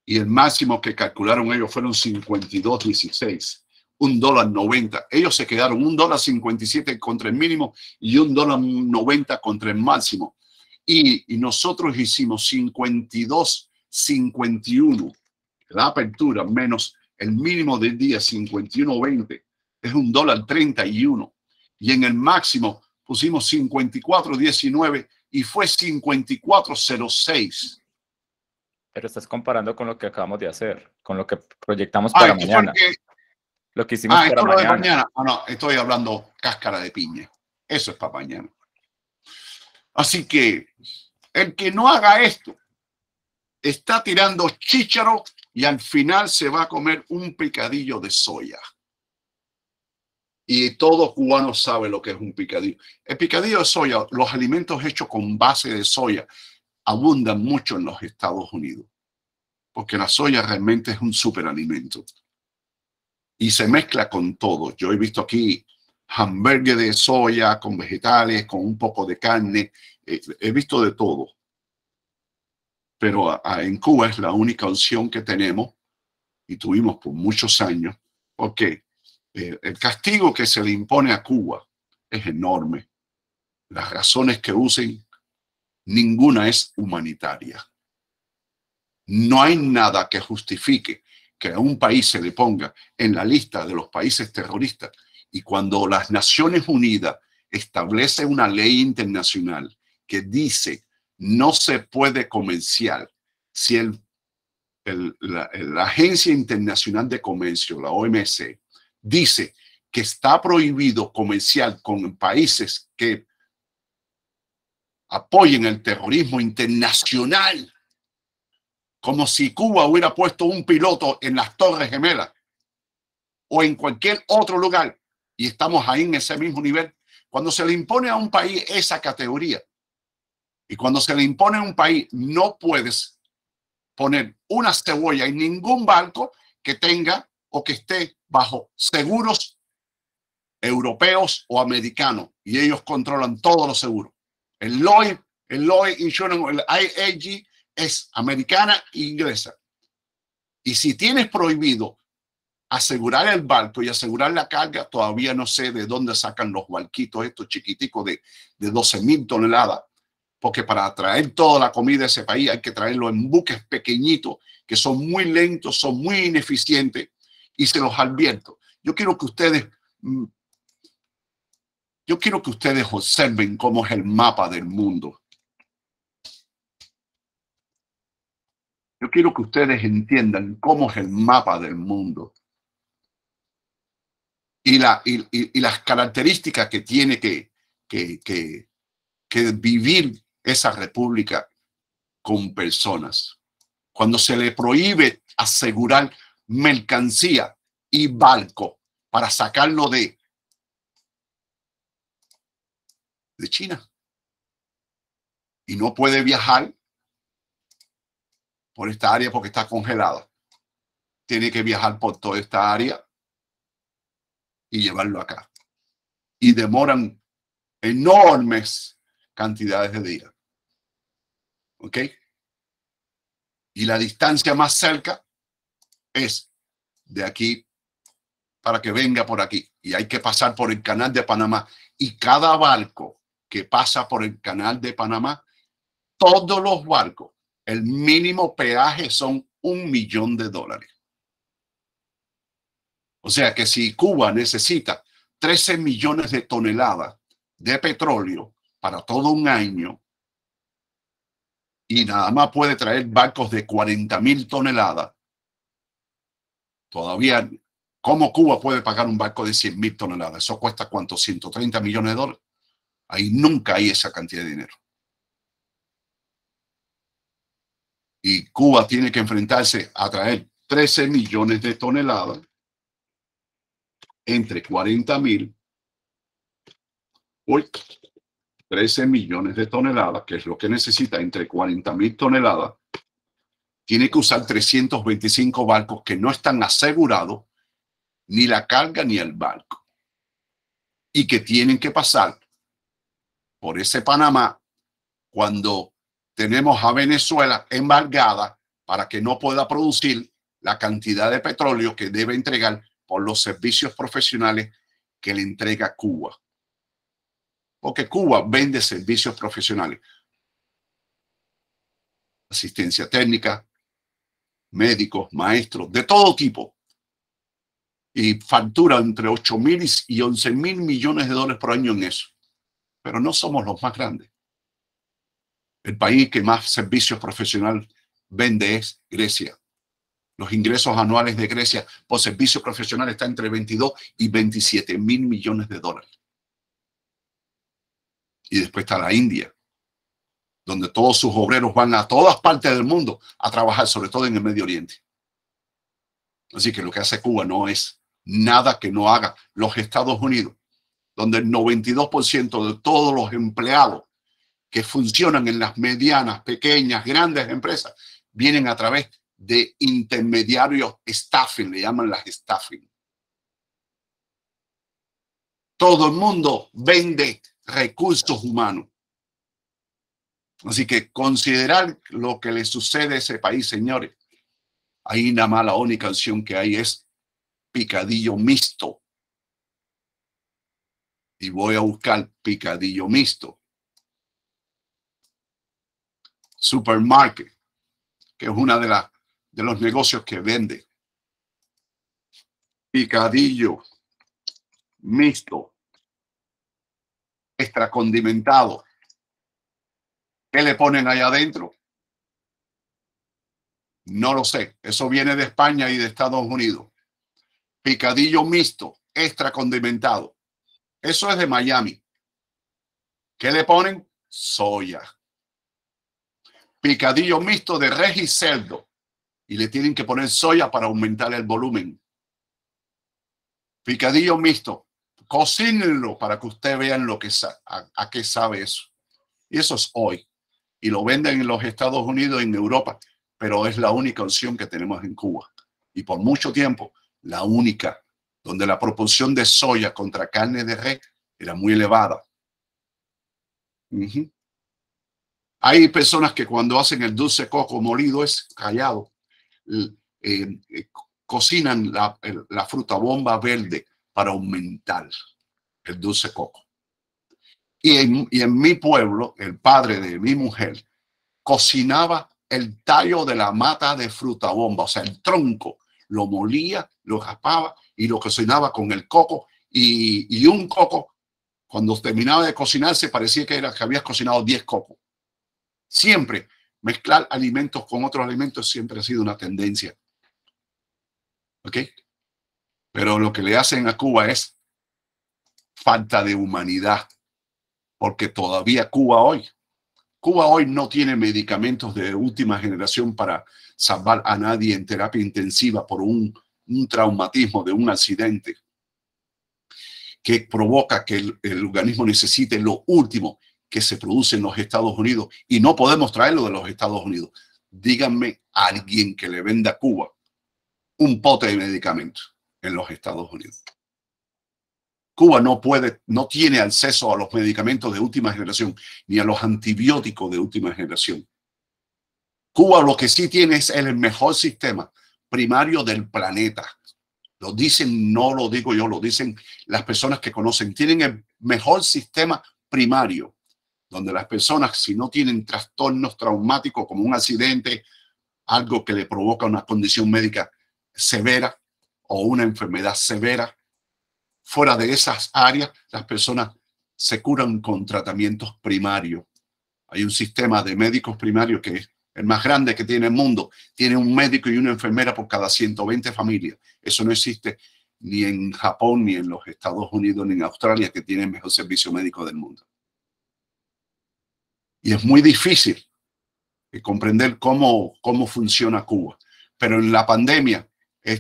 Y el máximo que calcularon ellos fueron 52.16, $1.90. Ellos se quedaron $1.57 contra el mínimo y $1.90 contra el máximo. Y nosotros hicimos 52.51, la apertura, menos el mínimo del día 51.20, es $1.31. Y en el máximo pusimos 54.19 y fue 54.06. Pero estás comparando con lo que acabamos de hacer, con lo que proyectamos para mañana. Lo que hicimos para mañana. No, estoy hablando cáscara de piña. Eso es para mañana. Así que el que no haga esto está tirando chícharo y al final se va a comer un picadillo de soya. Y todo cubano sabe lo que es un picadillo. El picadillo de soya, los alimentos hechos con base de soya, abundan mucho en los Estados Unidos. Porque la soya realmente es un superalimento. Y se mezcla con todo. Yo he visto aquí hamburguesas de soya, con vegetales, con un poco de carne. He visto de todo. Pero en Cuba es la única opción que tenemos. Y tuvimos por muchos años. ¿Por qué? El castigo que se le impone a Cuba es enorme. Las razones que usen, ninguna es humanitaria. No hay nada que justifique que a un país se le ponga en la lista de los países terroristas. Y cuando las Naciones Unidas establece una ley internacional que dice no se puede comerciar, si la Agencia Internacional de Comercio, la OMC, dice que está prohibido comerciar con países que apoyen el terrorismo internacional. Como si Cuba hubiera puesto un piloto en las Torres Gemelas o en cualquier otro lugar. Y estamos ahí en ese mismo nivel. Cuando se le impone a un país esa categoría y cuando se le impone a un país no puedes poner una cebolla en ningún barco que tenga o que esté bajo seguros europeos o americanos, y ellos controlan todos los seguros. El Lloyd, Insurance, el IAG es americana e inglesa. Y si tienes prohibido asegurar el barco y asegurar la carga. Todavía no sé de dónde sacan los barquitos estos chiquiticos de 12.000 toneladas. Porque para traer toda la comida de ese país hay que traerlo en buques pequeñitos que son muy lentos, son muy ineficientes, y se los advierto. Yo quiero que ustedes observen cómo es el mapa del mundo. Yo quiero que ustedes entiendan cómo es el mapa del mundo y las características que tiene que vivir esa república con personas. Cuando se le prohíbe asegurar mercancía y barco para sacarlo de China. Y no puede viajar por esta área porque está congelada. Tiene que viajar por toda esta área y llevarlo acá. Y demoran enormes cantidades de días. ¿Ok? Y la distancia más cerca es de aquí para que venga por aquí. Y hay que pasar por el canal de Panamá. Y cada barco que pasa por el canal de Panamá, todos los barcos, el mínimo peaje son $1 millón. O sea que si Cuba necesita 13 millones de toneladas de petróleo para todo un año y nada más puede traer barcos de 40.000 toneladas, todavía, ¿cómo Cuba puede pagar un barco de 100.000 toneladas? Eso cuesta ¿cuánto? $130 millones. Ahí nunca hay esa cantidad de dinero. Y Cuba tiene que enfrentarse a traer 13 millones de toneladas entre 40.000. 13 millones de toneladas, que es lo que necesita, entre 40.000 toneladas. Tiene que usar 325 barcos que no están asegurados, ni la carga ni el barco. Y que tienen que pasar por ese Panamá cuando tenemos a Venezuela embargada para que no pueda producir la cantidad de petróleo que debe entregar por los servicios profesionales que le entrega Cuba. Porque Cuba vende servicios profesionales. Asistencia técnica, médicos, maestros, de todo tipo. Y factura entre 8.000 y 11.000 millones de dólares por año en eso. Pero no somos los más grandes. El país que más servicios profesionales vende es Grecia. Los ingresos anuales de Grecia por servicios profesionales están entre 22 y 27 mil millones de dólares. Y después está la India, donde todos sus obreros van a todas partes del mundo a trabajar, sobre todo en el Medio Oriente. Así que lo que hace Cuba no es nada que no haga los Estados Unidos, donde el 92% de todos los empleados que funcionan en las medianas, pequeñas, grandes empresas, vienen a través de intermediarios staffing, le llaman las staffing. Todo el mundo vende recursos humanos. Así que considerar lo que le sucede a ese país, señores. Ahí nada más la única opción que hay es picadillo mixto. Y voy a buscar picadillo mixto. Supermarket, que es una de los negocios que vende. Picadillo mixto. Extra condimentado. ¿Qué le ponen allá adentro? No lo sé. Eso viene de España y de Estados Unidos. Picadillo mixto, extra condimentado. Eso es de Miami. ¿Qué le ponen? Soya. Picadillo mixto de res y cerdo. Y le tienen que poner soya para aumentar el volumen. Picadillo mixto. Cocínenlo para que ustedes vean lo que a qué sabe eso. Y eso es hoy. Y lo venden en los Estados Unidos, en Europa, pero es la única opción que tenemos en Cuba. Y por mucho tiempo, la única, donde la proporción de soya contra carne de res era muy elevada. Hay personas que cuando hacen el dulce coco molido es callado. cocinan la fruta bomba verde para aumentar el dulce coco. Y en mi pueblo, el padre de mi mujer cocinaba el tallo de la mata de fruta bomba, o sea, el tronco, lo molía, lo raspaba y lo cocinaba con el coco. Y un coco, cuando terminaba de cocinarse, parecía que habías cocinado 10 cocos. Siempre mezclar alimentos con otros alimentos siempre ha sido una tendencia. ¿Ok? Pero lo que le hacen a Cuba es falta de humanidad, porque todavía Cuba hoy no tiene medicamentos de última generación para salvar a nadie en terapia intensiva por un traumatismo de un accidente que provoca que el organismo necesite lo último que se produce en los Estados Unidos, y no podemos traerlo de los Estados Unidos. Díganme a alguien que le venda a Cuba un pote de medicamentos en los Estados Unidos. Cuba no tiene acceso a los medicamentos de última generación, ni a los antibióticos de última generación. Cuba lo que sí tiene es el mejor sistema primario del planeta. Lo dicen, no lo digo yo, lo dicen las personas que conocen. Tienen el mejor sistema primario, donde las personas, si no tienen trastornos traumáticos como un accidente, algo que le provoca una condición médica severa o una enfermedad severa, fuera de esas áreas, las personas se curan con tratamientos primarios. Hay un sistema de médicos primarios que es el más grande que tiene el mundo. Tiene un médico y una enfermera por cada 120 familias. Eso no existe ni en Japón, ni en los Estados Unidos, ni en Australia, que tiene el mejor servicio médico del mundo. Y es muy difícil comprender cómo funciona Cuba. Pero en la pandemia,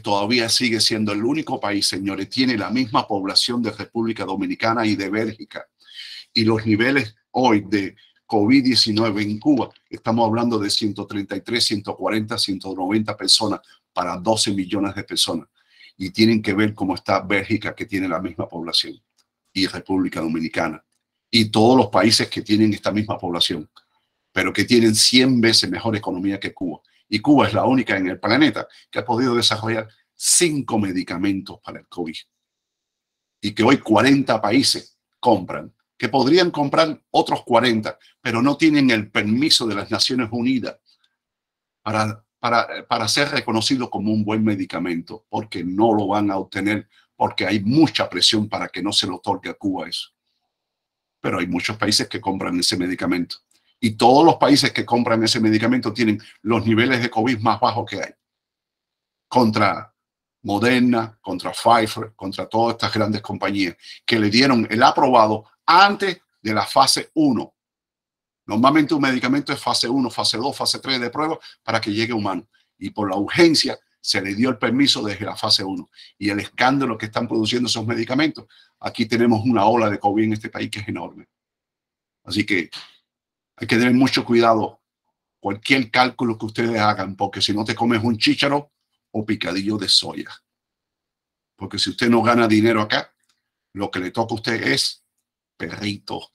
todavía sigue siendo el único país, señores, tiene la misma población de República Dominicana y de Bélgica. Y los niveles hoy de COVID-19 en Cuba, estamos hablando de 133, 140, 190 personas para 12 millones de personas. Y tienen que ver cómo está Bélgica, que tiene la misma población, y República Dominicana. Y todos los países que tienen esta misma población, pero que tienen 100 veces mejor economía que Cuba. Y Cuba es la única en el planeta que ha podido desarrollar 5 medicamentos para el COVID. Y que hoy 40 países compran, que podrían comprar otros 40, pero no tienen el permiso de las Naciones Unidas para ser reconocido como un buen medicamento, porque no lo van a obtener, porque hay mucha presión para que no se lo otorgue a Cuba eso. Pero hay muchos países que compran ese medicamento. Y todos los países que compran ese medicamento tienen los niveles de COVID más bajos que hay. Contra Moderna, contra Pfizer, contra todas estas grandes compañías que le dieron el aprobado antes de la fase 1. Normalmente un medicamento es fase 1, fase 2, fase 3 de prueba para que llegue humano. Y por la urgencia se le dio el permiso desde la fase 1. Y el escándalo que están produciendo esos medicamentos. Aquí tenemos una ola de COVID en este país que es enorme. Así que hay que tener mucho cuidado cualquier cálculo que ustedes hagan, porque si no te comes un chícharo o picadillo de soya. Porque si usted no gana dinero acá, lo que le toca a usted es perrito.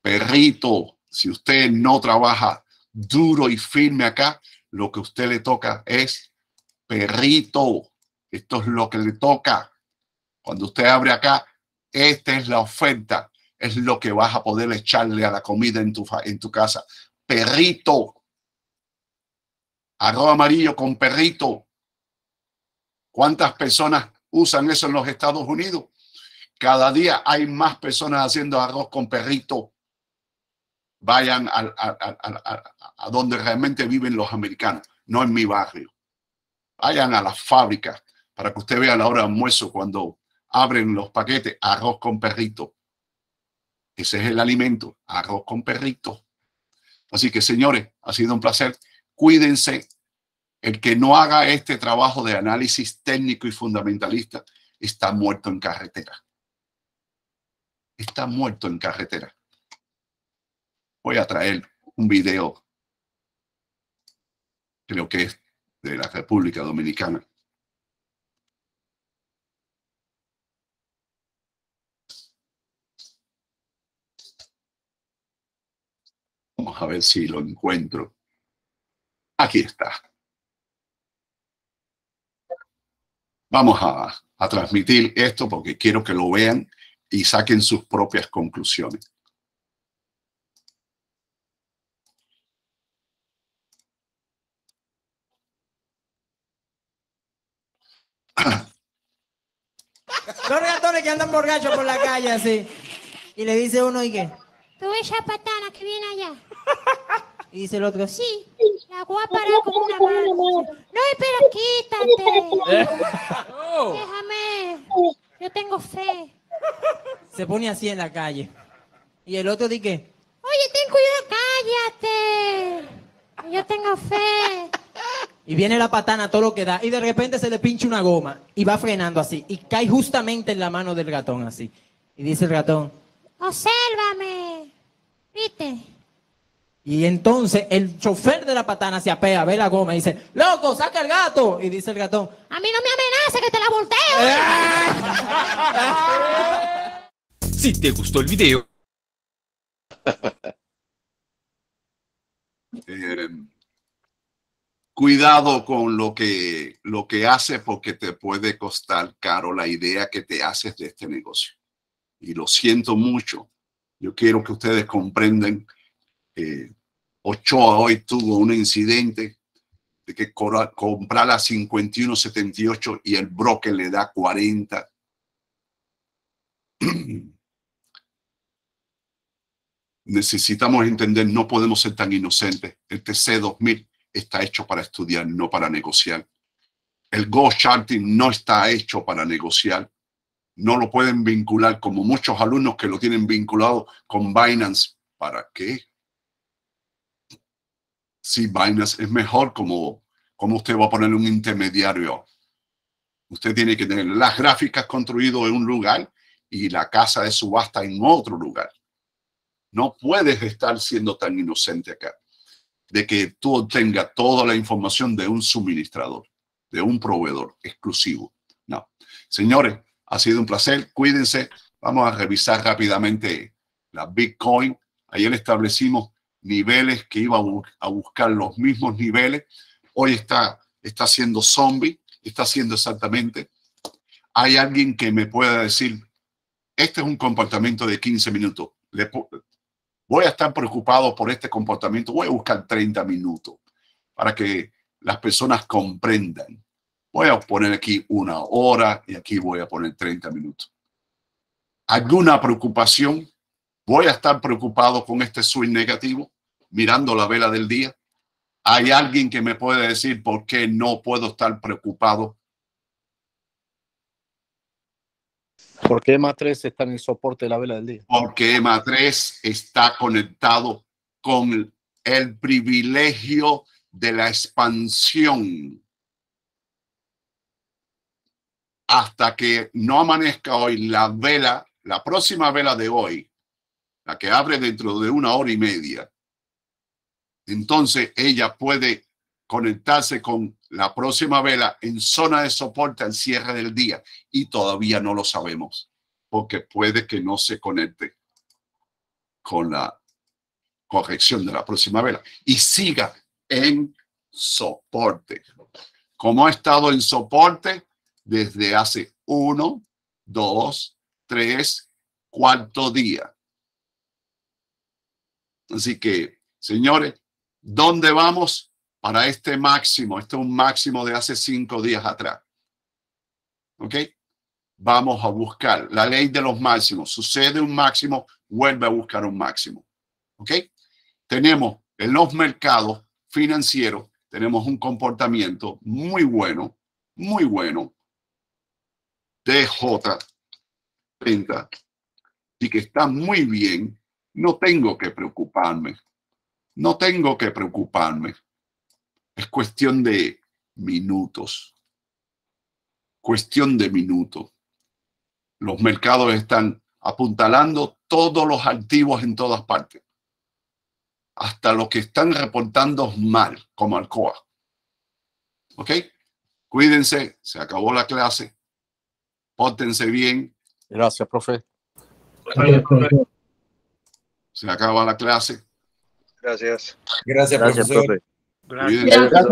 Perrito. Si usted no trabaja duro y firme acá, lo que a usted le toca es perrito. Esto es lo que le toca. Cuando usted abre acá, esta es la oferta. Es lo que vas a poder echarle a la comida en tu casa. Perrito. Arroz amarillo con perrito. ¿Cuántas personas usan eso en los Estados Unidos? Cada día hay más personas haciendo arroz con perrito. Vayan a donde realmente viven los americanos, no en mi barrio. Vayan a las fábricas para que usted vea a la hora de almuerzo cuando abren los paquetes, arroz con perrito. Ese es el alimento, arroz con perrito. Así que, señores, ha sido un placer. Cuídense. El que no haga este trabajo de análisis técnico y fundamentalista está muerto en carretera. Está muerto en carretera. Voy a traer un video, creo que es de la República Dominicana. Vamos a ver si lo encuentro. Aquí está. Vamos a transmitir esto porque quiero que lo vean y saquen sus propias conclusiones. Los ratones que andan borrachos por la calle así. Y le dice uno, ¿y qué? Tú ves esa patana que viene allá. Y dice el otro, sí, la voy a parar con una mano. No, pero quítate. Déjame, yo tengo fe. Se pone así en la calle. Y el otro dice, oye, ten cuidado, cállate. Yo tengo fe. Y viene la patana, todo lo que da, y de repente se le pincha una goma, y va frenando así, y cae justamente en la mano del ratón, así. Y dice el ratón, obsérvame, ¿viste? Y entonces el chofer de la patana se apea, ve la goma y dice, loco, saca el gato. Y dice el ratón, a mí no me amenaces que te la volteo. Si te gustó el video. Cuidado con lo que haces porque te puede costar caro la idea que te haces de este negocio. Y lo siento mucho. Yo quiero que ustedes comprendan. Ochoa hoy tuvo un incidente de que comprar a 51.78 y el broker le da 40. Necesitamos entender, no podemos ser tan inocentes. El TC2000. Está hecho para estudiar, no para negociar. El Go Charting no está hecho para negociar. No lo pueden vincular como muchos alumnos que lo tienen vinculado con Binance. ¿Para qué? Si Binance es mejor, como usted va a poner un intermediario. Usted tiene que tener las gráficas construidas en un lugar y la casa de subasta en otro lugar. No puedes estar siendo tan inocente acá. De que tú obtengas toda la información de un suministrador, de un proveedor exclusivo. No. Señores, ha sido un placer. Cuídense. Vamos a revisar rápidamente la Bitcoin. Ayer establecimos niveles que iba a buscar los mismos niveles. Hoy está siendo zombie. Está siendo exactamente. Hay alguien que me pueda decir, este es un comportamiento de 15 minutos. Voy a estar preocupado por este comportamiento. Voy a buscar 30 minutos para que las personas comprendan. Voy a poner aquí una hora y aquí voy a poner 30 minutos. ¿Alguna preocupación? ¿Voy a estar preocupado con este swing negativo? Mirando la vela del día. ¿Hay alguien que me puede decir por qué no puedo estar preocupado? ¿Por qué EMA3 está en el soporte de la vela del día? Porque EMA3 está conectado con el privilegio de la expansión. Hasta que no amanezca hoy la vela, la próxima vela de hoy, la que abre dentro de una hora y media. Entonces ella puede conectarse con la próxima vela en zona de soporte al cierre del día y todavía no lo sabemos porque puede que no se conecte con la corrección de la próxima vela y siga en soporte. Como ha estado en soporte desde hace 1, 2, 3, 4 días. Así que, señores, ¿dónde vamos? Para este máximo, este es un máximo de hace 5 días atrás. ¿Ok? Vamos a buscar la ley de los máximos. Sucede un máximo, vuelve a buscar un máximo. ¿Ok? Tenemos en los mercados financieros, tenemos un comportamiento muy bueno, DJ30, y que está muy bien. No tengo que preocuparme. No tengo que preocuparme. Es cuestión de minutos. Cuestión de minutos. Los mercados están apuntalando todos los activos en todas partes. Hasta los que están reportando mal, como Alcoa. ¿Ok? Cuídense. Se acabó la clase. Pórtense bien. Gracias, profe. Gracias, profe. Se acaba la clase. Gracias. Gracias, profesor. Profe. Gracias.